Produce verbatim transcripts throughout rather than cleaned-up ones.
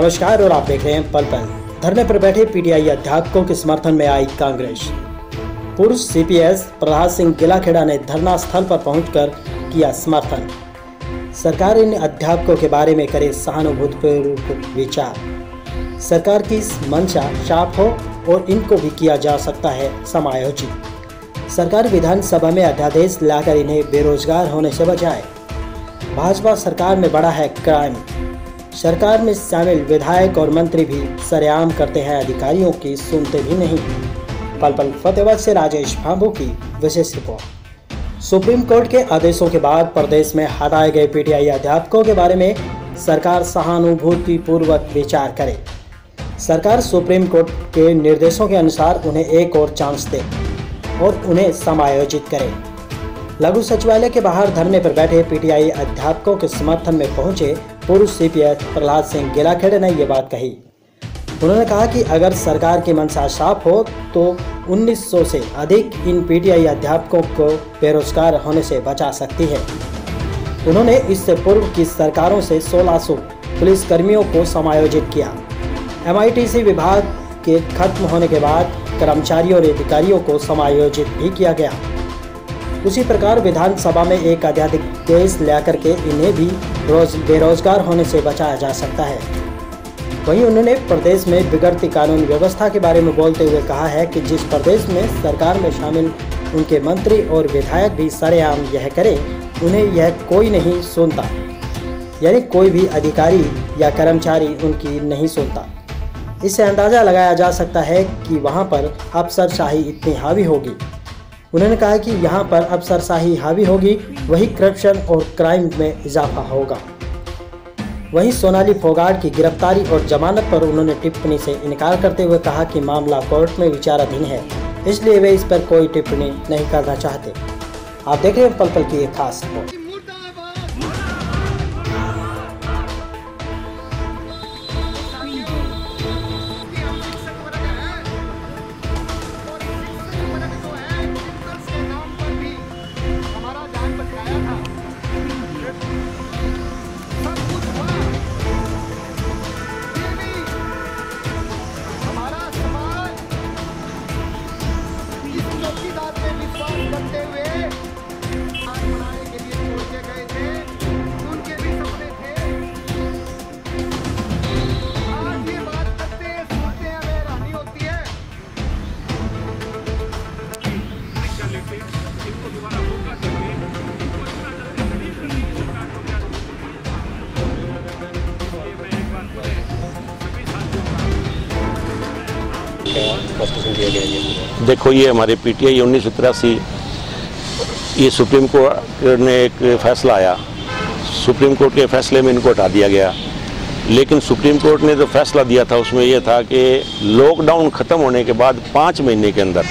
नमस्कार और आप देख रहे हैं पल पल। धरने पर बैठे पीटीआई अध्यापकों के समर्थन में आई कांग्रेस। पूर्व सीपीएस प्रहलाद सिंह गिलाखेड़ा ने धरना स्थल पर पहुंचकर किया समर्थन। सरकार इन अध्यापकों के बारे में करे सहानुभूतिपूर्ण विचार। सरकार की मंशा साफ हो और इनको भी किया जा सकता है समायोजित। सरकार विधानसभा में अध्यादेश लाकर इन्हें बेरोजगार होने से बचाए। भाजपा सरकार में बड़ा है क्राइम। सरकार में शामिल विधायक और मंत्री भी सरेआम करते हैं अधिकारियों की, सुनते भी नहीं। पल पल फतेहाबाद से राजेश भांबू की विशेष रिपोर्ट। सुप्रीम कोर्ट के आदेशों के बाद प्रदेश में हटाए गए पीटीआई अध्यापकों के बारे में सरकार सहानुभूतिपूर्वक विचार करे। सरकार सुप्रीम कोर्ट के निर्देशों के अनुसार उन्हें एक और चांस दे और उन्हें समायोजित करें। लघु सचिवालय के बाहर धरने पर बैठे पीटीआई अध्यापकों के समर्थन में पहुंचे पूर्व सीपीएस प्रहलाद सिंह गिलाखेड़ा ने ये बात कही। उन्होंने कहा कि अगर सरकार की मंशा साफ हो तो उन्नीस सौ से अधिक इन पीटीआई अध्यापकों को बेरोजगार होने से बचा सकती है। उन्होंने इससे पूर्व की सरकारों से सोलह सौ पुलिसकर्मियों को समायोजित किया। एमआईटीसी विभाग के खत्म होने के बाद कर्मचारियों और अधिकारियों को समायोजित भी किया गया। उसी प्रकार विधानसभा में एक अध्यादेश लाकर के इन्हें भी रोज बेरोजगार होने से बचाया जा सकता है। वहीं उन्होंने प्रदेश में बिगड़ती कानून व्यवस्था के बारे में बोलते हुए कहा है कि जिस प्रदेश में सरकार में शामिल उनके मंत्री और विधायक भी सरेआम यह करें, उन्हें यह कोई नहीं सुनता, यानी कोई भी अधिकारी या कर्मचारी उनकी नहीं सुनता। इससे अंदाज़ा लगाया जा सकता है कि वहाँ पर अफसरशाही इतनी हावी होगी। उन्होंने कहा कि यहाँ पर अफसरशाही हावी होगी, वही करप्शन और क्राइम में इजाफा होगा। वहीं सोनाली फोगाट की गिरफ्तारी और जमानत पर उन्होंने टिप्पणी से इनकार करते हुए कहा कि मामला कोर्ट में विचाराधीन है, इसलिए वे इस पर कोई टिप्पणी नहीं करना चाहते। आप देख रहे हैं पल पल की एक खास रिपोर्ट। देखो, ये हमारे पीटीआई उन्नीस सौ तिरासी ये सुप्रीम कोर्ट ने एक फैसला आया। सुप्रीम कोर्ट के फैसले में इनको हटा दिया गया, लेकिन सुप्रीम कोर्ट ने जो फैसला दिया था उसमें यह था कि लॉकडाउन ख़त्म होने के बाद पाँच महीने के अंदर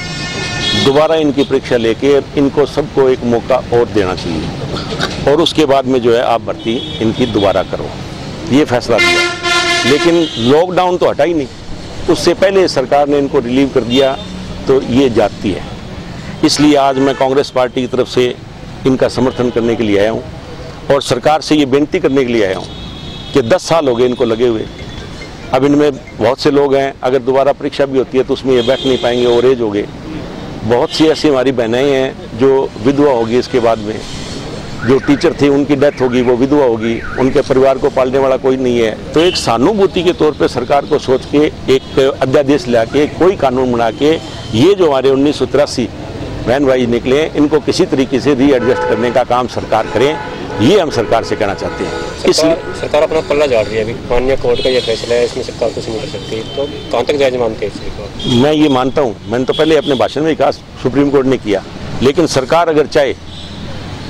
दोबारा इनकी परीक्षा लेके इनको सबको एक मौका और देना चाहिए और उसके बाद में जो है आप भर्ती इनकी दोबारा करो, ये फैसला दिया। लेकिन लॉकडाउन तो हटा ही नहीं, उससे पहले सरकार ने इनको रिलीव कर दिया, तो ये जाती है। इसलिए आज मैं कांग्रेस पार्टी की तरफ से इनका समर्थन करने के लिए आया हूँ और सरकार से ये बेनती करने के लिए आया हूँ कि दस साल हो गए इनको लगे हुए। अब इनमें बहुत से लोग हैं, अगर दोबारा परीक्षा भी होती है तो उसमें ये बैठ नहीं पाएंगे, ओवर एज हो गए। बहुत सी ऐसी हमारी बहनें हैं जो विधवा होगी, इसके बाद में जो टीचर थे उनकी डेथ होगी, वो विधवा होगी, उनके परिवार को पालने वाला कोई नहीं है। तो एक सहानुभूति के तौर पे सरकार को सोच के एक अध्यादेश ला के कोई कानून बना के ये जो हमारे उन्नीस सौ तिरासी बहन भाई निकले, इनको किसी तरीके से रीएडजस्ट करने का काम सरकार करें, ये हम सरकार से कहना चाहते हैं। इसलिए सरकार अपना पल्ला झाड़ रही है। अभी माननीय कोर्ट का यह फैसला है, इसमें सरकार कुछ नहीं कर सकती, तो कहाँ तक जायज मानते हैं? मैं ये मानता हूँ, मैंने तो पहले अपने भाषण में कहा, सुप्रीम कोर्ट ने किया, लेकिन सरकार अगर चाहे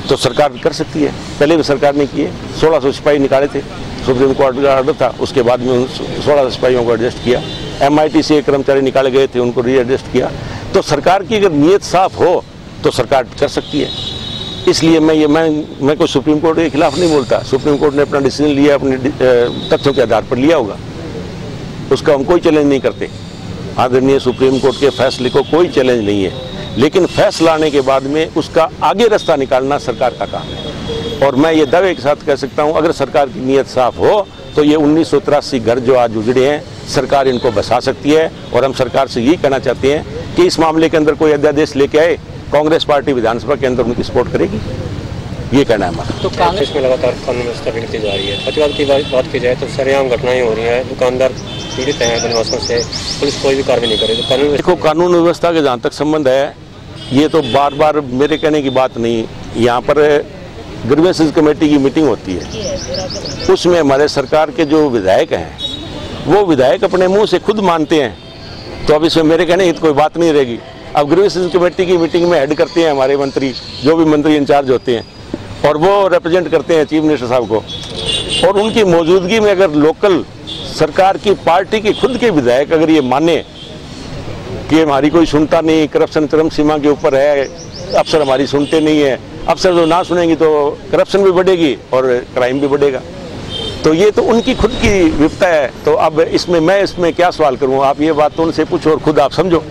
तो सरकार कर सकती है। पहले भी सरकार ने किए, सोलह सौ सिपाही निकाले थे, सुप्रीम कोर्ट का ऑर्डर था, उसके बाद में उन सोलह सौ सिपाहियों को एडजस्ट किया। एमआईटीसी के कर्मचारी निकाले गए थे, उनको रीएडजस्ट किया। तो सरकार की अगर नीयत साफ हो तो सरकार कर सकती है। इसलिए मैं ये मैं मैं कोई सुप्रीम कोर्ट के खिलाफ नहीं बोलता। सुप्रीम कोर्ट ने अपना डिसीजन लिया, अपने तथ्यों के आधार पर लिया होगा, उसका हम कोई चैलेंज नहीं करते। आदरणीय सुप्रीम कोर्ट के फैसले को कोई चैलेंज नहीं है, लेकिन फैसला आने के बाद में उसका आगे रास्ता निकालना सरकार का काम है। और मैं ये दावे के साथ कह सकता हूँ, अगर सरकार की नीयत साफ हो तो ये उन्नीस सौ तिरासी घर जो आज उजड़े हैं, सरकार इनको बसा सकती है। और हम सरकार से यही कहना चाहते हैं कि इस मामले के अंदर कोई अध्यादेश लेके आए, कांग्रेस पार्टी विधानसभा के अंदर उनकी सपोर्ट करेगी, ये कहना है हमारा। तो कांग्रेस में लगातार कानून व्यवस्था बिगड़ती जा रही है। प्रतिवाद की बात की जाए तो सरेआम घटनाएं हो रही हैं, दुकानदार पीड़ित हैं, बनवासों से पुलिस कोई भी कार्रवाई नहीं कर रही। तो कानून देखो, कानून व्यवस्था के जहाँ तक संबंध है, ये तो बार बार मेरे कहने की बात नहीं, यहाँ पर ग्रीवेंसेस कमेटी की मीटिंग होती है, उसमें हमारे सरकार के जो विधायक हैं वो विधायक अपने मुँह से खुद मानते हैं, तो अब इसमें मेरे कहने की कोई बात नहीं रहेगी। अब ग्रीवेंसेस कमेटी की मीटिंग में हेड करते हैं हमारे मंत्री, जो भी मंत्री इंचार्ज होते हैं, और वो रिप्रेजेंट करते हैं चीफ मिनिस्टर साहब को, और उनकी मौजूदगी में अगर लोकल सरकार की पार्टी के खुद के विधायक अगर ये माने कि हमारी कोई सुनता नहीं, करप्शन चरम सीमा के ऊपर है, अफसर हमारी सुनते नहीं है, अफसर जो ना सुनेंगी तो करप्शन भी बढ़ेगी और क्राइम भी बढ़ेगा, तो ये तो उनकी खुद की विपदा है। तो अब इसमें मैं इसमें क्या सवाल करूँ? आप ये बात तो उनसे पूछो और खुद आप समझो।